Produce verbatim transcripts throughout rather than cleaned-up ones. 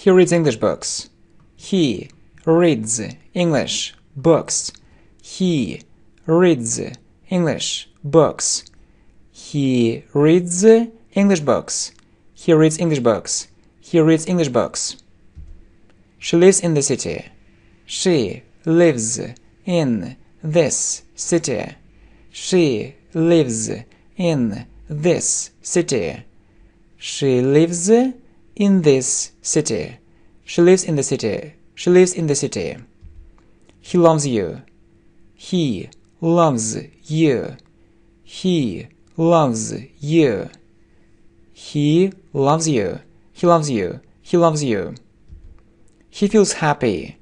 He reads English books. He reads English books. He reads English books. He reads English books. He reads English books. He reads English books. She lives in the city. She lives in this city. She lives in this city. She lives in this city. She lives in the city. She lives in the city. He loves you. He loves you. He loves you. He loves you. He loves you. He loves you. He feels happy.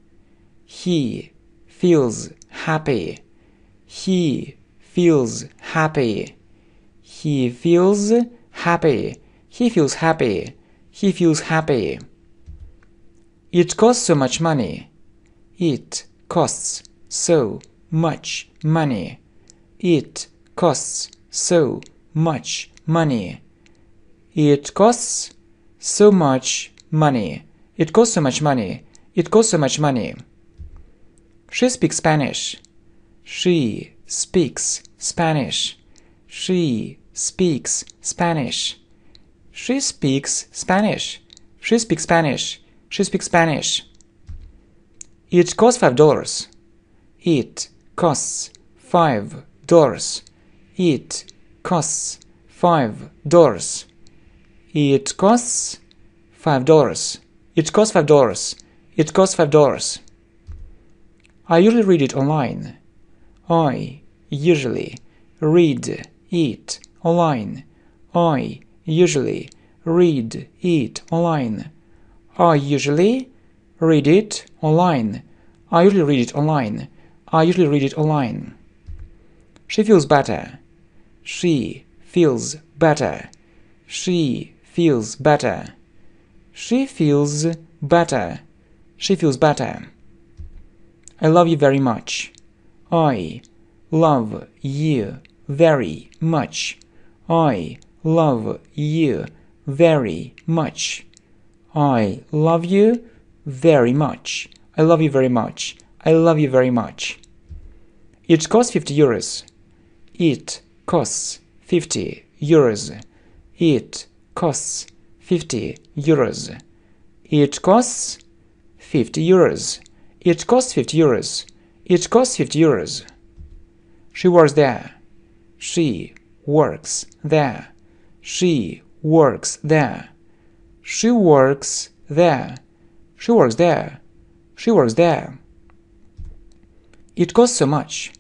He feels happy. He feels happy. He feels happy. He feels happy. He feels happy. It costs so much money. It costs so much money. It costs so much money. It costs so much money. It costs so much money. It costs so much money. She speaks Spanish. She speaks Spanish. She speaks Spanish. She speaks Spanish. She speaks Spanish. She speaks Spanish. It costs five dollars. It costs five dollars. It costs five dollars. It costs five dollars. It costs five dollars. It costs five dollars. I usually read it online. I usually read it online. I usually read it online. I usually read it online. I usually read it online. I usually read it online. She feels better. She feels better. She feels better. She feels better. She feels better. I love you very much. I love you very much. I love you very much. I love you very much. I love you very much. I love you very much. It costs fifty euros. It costs fifty euros. It costs fifty euros. It costs fifty euros. It costs fifty euros. It costs fifty euros. She works there. She works there. She works there. She works there. She works there. She works there. It costs so much.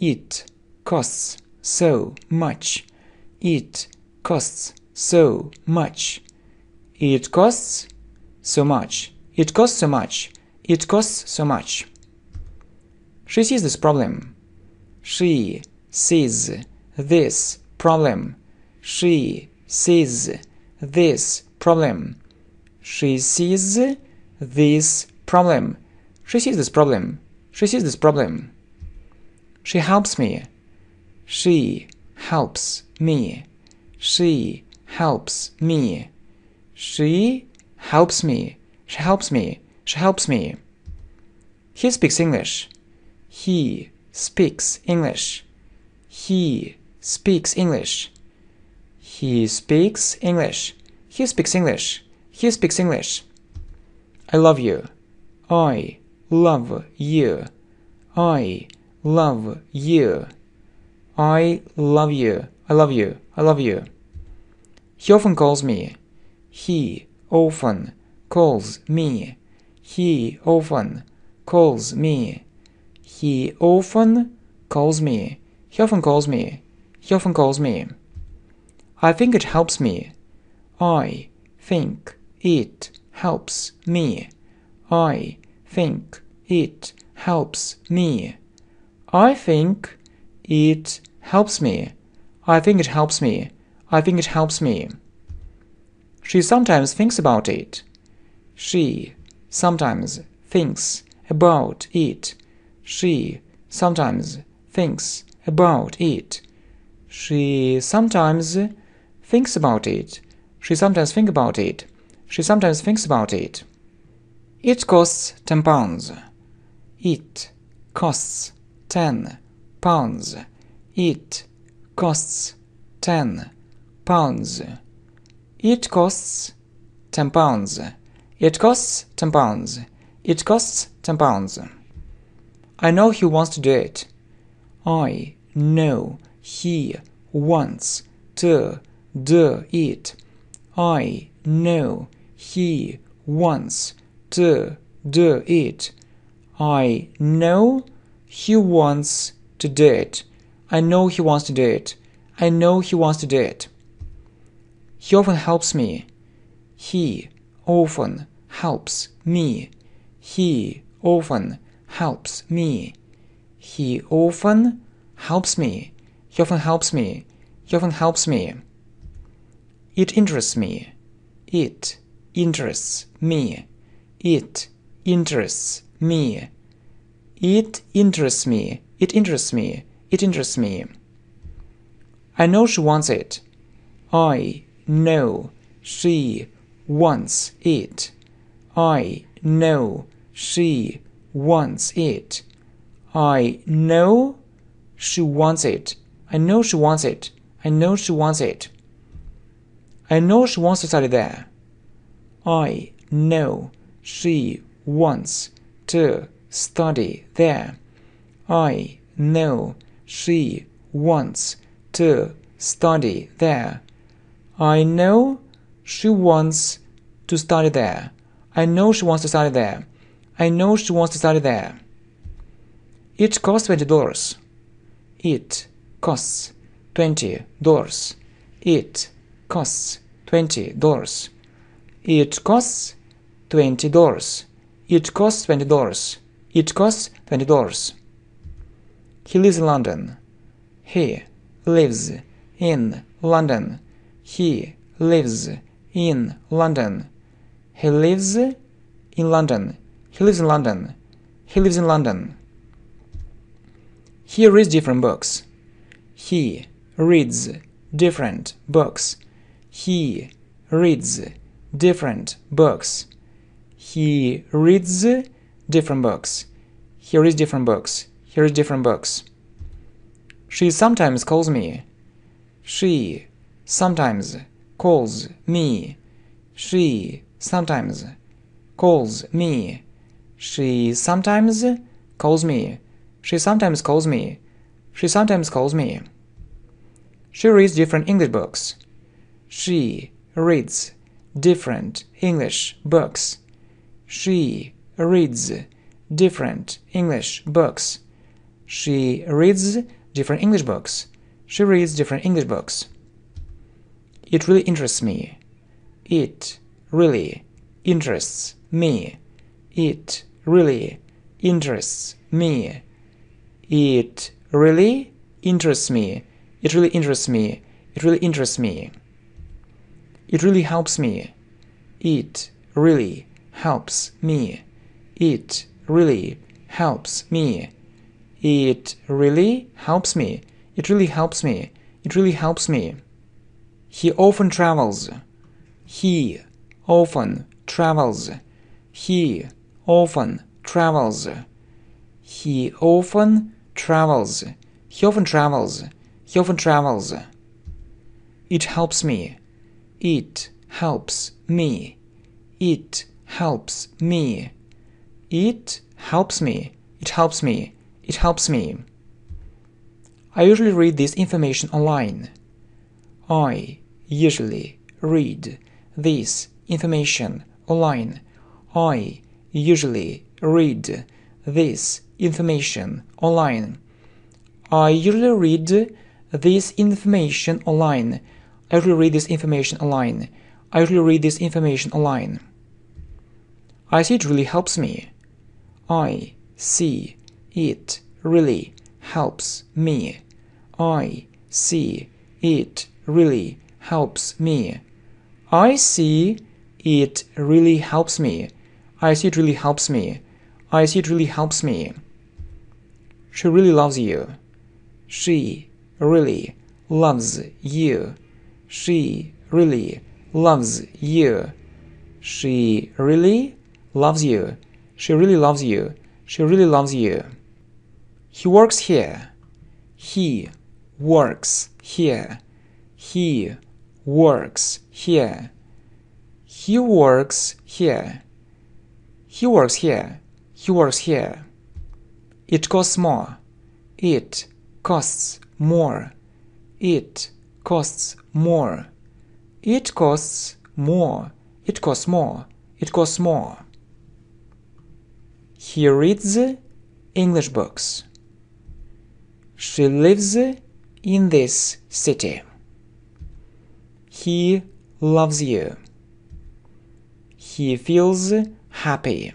It costs so much. It costs so much. It costs so much. It costs so much. It costs so much. She sees this problem. She sees this problem. She sees this problem. She sees this problem. She sees this problem. She sees this problem. She helps me. She helps me. She helps me. She helps me. She helps me. She helps me. He speaks English. He speaks English. He speaks English. He speaks English. He speaks English. He speaks English. I love you. I love you. I love you. I love you. I love you. I love you. He often calls me. He often calls me. He often calls me. He often calls me. He often calls me. He often calls me. I think it helps me. I think it helps me. I think it helps me. I think it helps me. I think it helps me. I think it helps me. She sometimes thinks about it. She sometimes thinks about it. She sometimes thinks about it. She sometimes thinks about it. She sometimes thinks about it. She sometimes thinks about it. It costs ten pounds. It costs ten pounds. It costs ten pounds. It costs ten pounds. It costs ten pounds. It costs ten pounds. I know he wants to do it. I know he wants to do it. I know he wants to do it. I know he wants to do it. I know he wants to do it. I know he wants to do it. He often helps me. He often helps me. He often helps me. He often helps me. He often helps me. He often helps me. It interests me. It interests me. It interests me. It interests me. It interests me. It interests me. I know she wants it. I know she wants it. I know she wants it. I know she wants it. I know she wants it. I know she wants it. I know she wants to study there. I know she wants to study there. I know she wants to study there. I know she wants to study there. I know she wants to study there. I know she wants to study there. It costs twenty dollars. It costs twenty dollars. It costs twenty dollars. It costs twenty dollars. It costs twenty dollars. It costs twenty dollars. He lives in London. He lives in London. He lives in London. He lives in London. He lives in London. He lives in London. He reads different books. He reads different books. He reads different books. He reads different books. He reads different books. He reads different books. She sometimes calls me. She sometimes calls me. She sometimes calls me. She sometimes calls me. She sometimes calls me. She sometimes calls me. She reads different English books. She reads different English books. She reads different English books. She reads different English books. She reads different English books. It really interests me. It really interests me. It really interests me. It really interests me. It really interests me. It really interests me. It really helps me. It really helps me. It really helps me. It really helps me. It really helps me. It really helps me. He often travels. He often travels. He often travels. He often travels. He often travels. He often travels. It helps me. It helps me. It helps me. It helps me. It helps me. It helps me. I usually read this information online. I usually read this information online. I usually read this information online. I usually read this information online. I usually read this information online. I usually read this information online. I see it really helps me. I see it really helps me. I see it really helps me. I see it really helps me. I see it really helps me. I see it really helps me. She really loves you. She really loves you. She really loves you. She really loves you. She really loves you. She really loves you. He works here. He works here. He works here. He works here. He works here. He works here. It costs more. It costs more. It costs more. It costs more. It costs more. It costs more. He reads English books. She lives in this city. He loves you. He feels happy.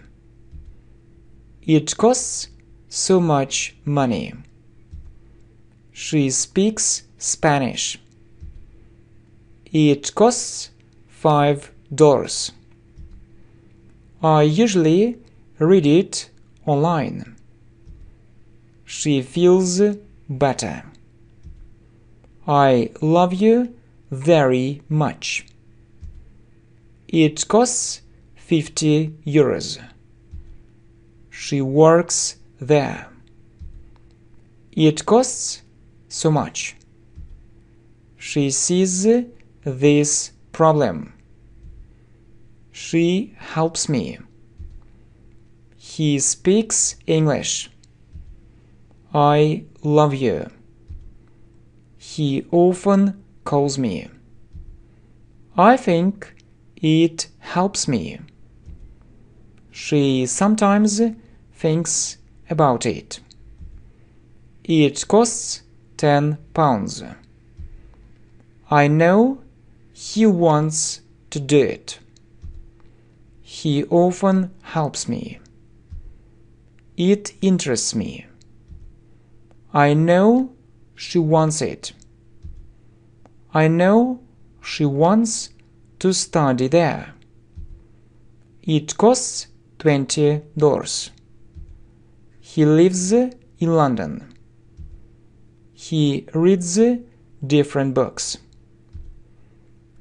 It costs so much money. She speaks Spanish. It costs five dollars. I usually read it online. She feels better. I love you very much. It costs fifty euros. She works there. It costs so much. She sees this problem. She helps me. He speaks English. I love you. He often calls me. I think it helps me. She sometimes thinks about it. It costs ten pounds. I know he wants to do it. He often helps me. It interests me. I know she wants it. I know she wants to study there. It costs twenty dollars. He lives in London. He reads different books.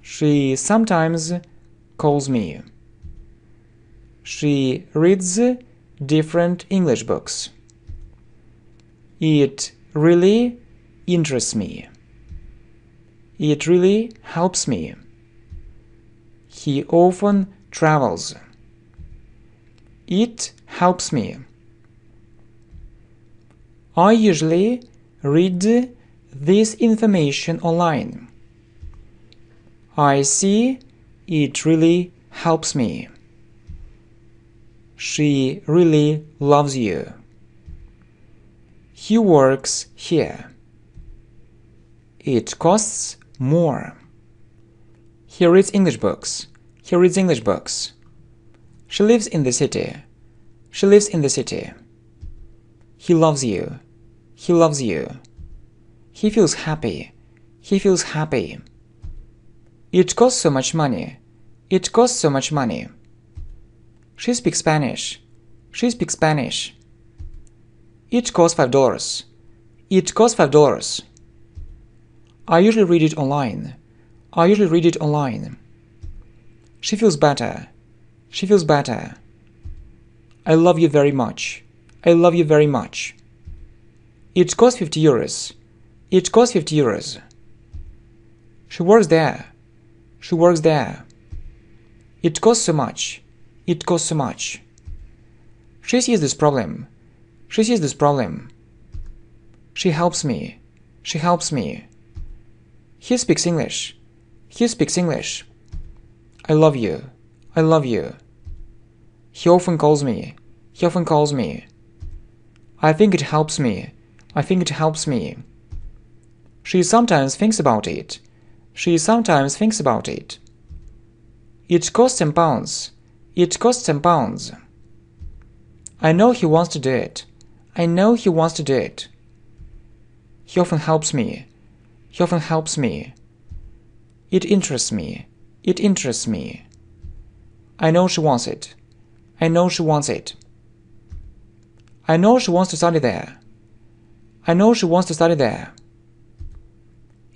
She sometimes calls me. She reads different English books. It really interests me. It really helps me. He often travels. It helps me. I usually read this information online. I see it really helps me. She really loves you. He works here. It costs more. He reads English books. He reads English books. She lives in the city. She lives in the city. He loves you. He loves you. He feels happy. He feels happy. It costs so much money. It costs so much money. She speaks Spanish. She speaks Spanish. It costs five dollars. It costs five dollars. I usually read it online. I usually read it online. She feels better. She feels better. I love you very much. I love you very much. It costs fifty euros. It costs fifty euros. She works there. She works there. It costs so much. It costs so much. She sees this problem. She sees this problem. She helps me. She helps me. He speaks English. He speaks English. I love you. I love you. He often calls me. He often calls me. I think it helps me. I think it helps me. She sometimes thinks about it. She sometimes thinks about it. It costs ten pounds. It costs ten pounds. I know he wants to do it. I know he wants to do it. He often helps me. He often helps me. It interests me. It interests me. I know she wants it. I know she wants it. I know she wants to study there. I know she wants to study there.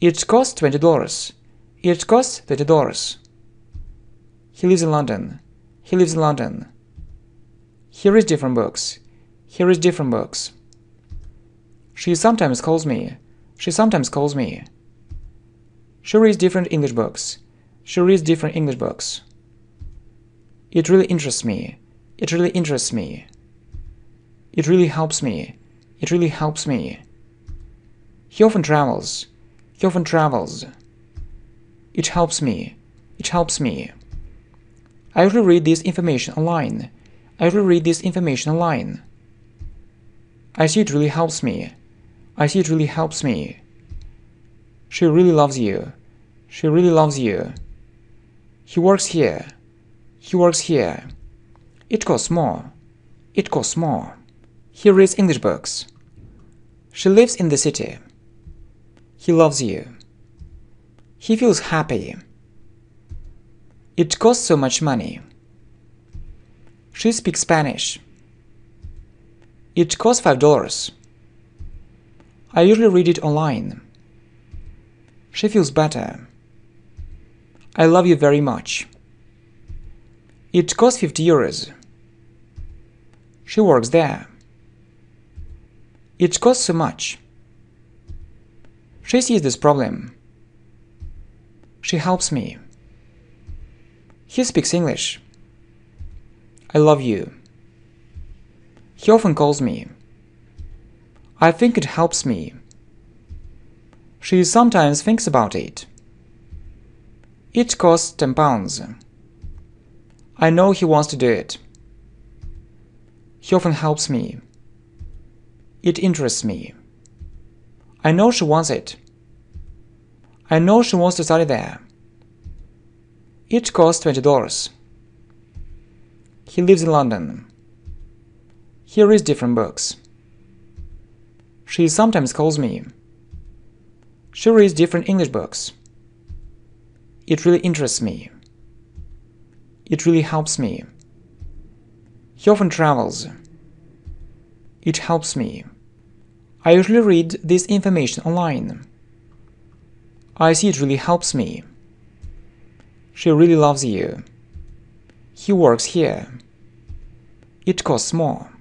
It costs twenty dollars. It costs twenty dollars. He lives in London. He lives in London. Here is different books. Here is different books. She sometimes calls me. She sometimes calls me. She reads different English books. She reads different English books. It really interests me. It really interests me. It really helps me. It really helps me. He often travels. He often travels. It helps me. It helps me. I reread this information online. I reread this information online. I see it really helps me. I see it really helps me. She really loves you. She really loves you. He works here. He works here. It costs more. It costs more. He reads English books. She lives in the city. He loves you. He feels happy. It costs so much money. She speaks Spanish. It costs five dollars. I usually read it online. She feels better. I love you very much. It costs fifty euros. She works there. It costs so much. She sees this problem. She helps me. He speaks English. I love you. He often calls me. I think it helps me. She sometimes thinks about it. It costs ten pounds. I know he wants to do it. He often helps me. It interests me. I know she wants it. I know she wants to study there. It costs twenty dollars. He lives in London. He reads different books. She sometimes calls me. She reads different English books. It really interests me. It really helps me. He often travels. It helps me. I usually read this information online. I see it really helps me. She really loves you. He works here. It costs more.